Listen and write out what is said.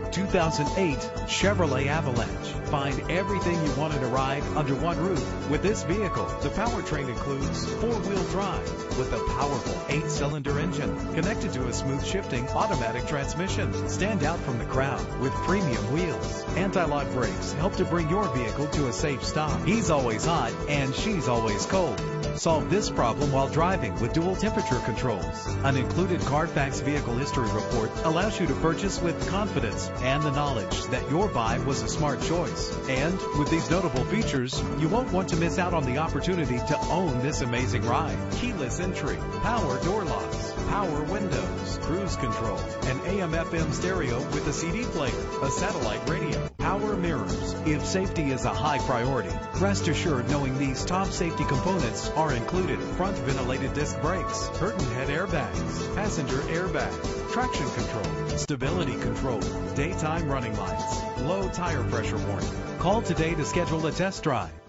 the 2008 Chevrolet Avalanche. Find everything you want in a ride under one roof with this vehicle. The powertrain includes four-wheel drive with a powerful 8-cylinder engine connected to a smooth shifting automatic transmission. Stand out from the crowd with premium wheels. Anti-lock brakes help to bring your vehicle to a safe stop. He's always hot and she's always cold. Solve this problem while driving with dual temperature controls. An included Carfax vehicle history report allows you to purchase with confidence and the knowledge that your buy was a smart choice. And with these notable features, you won't want to miss out on the opportunity to own this amazing ride. Keyless entry, power door locks, power windows, cruise control, an AM/FM stereo with a CD player, a satellite radio, power mirrors. If safety is a high priority, rest assured knowing these top safety components are included: front ventilated disc brakes, curtain head airbags, passenger airbag, traction control, stability control, daytime running lights, low tire pressure warning. Call today to schedule a test drive.